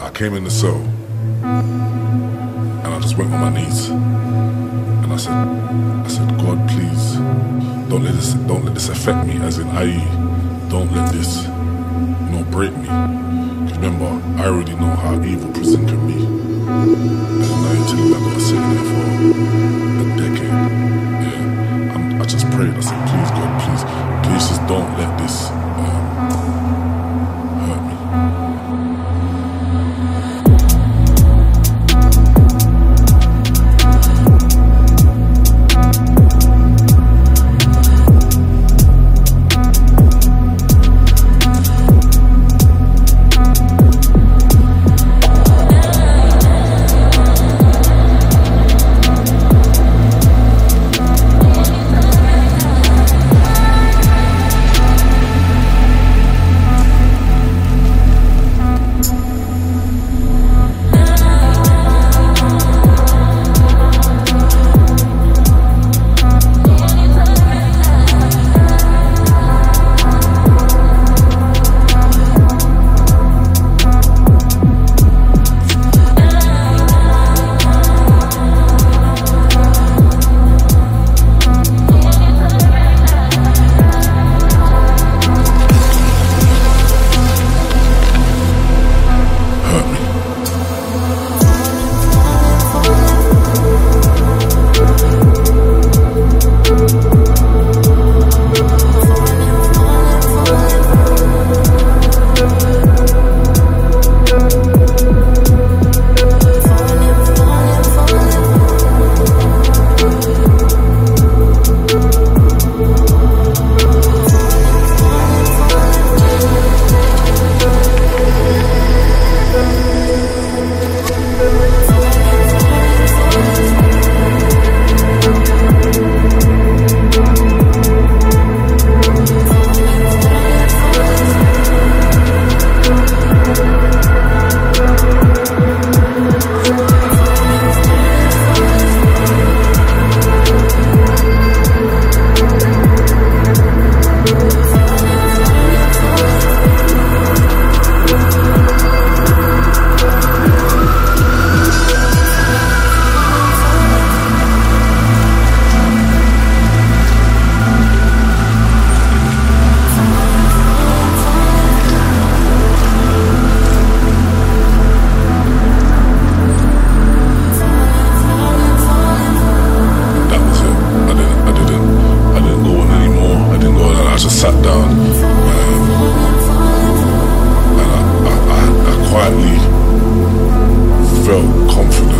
I came in the cell, and I just went on my knees, and I said, God, please, don't let this affect me, as in, don't let this, break me. Because remember, I already know how evil prison can be. And now you're telling me I've got to sit there for a decade. Yeah, I just prayed. I said, please, God, please just don't let this hurt me. Confident.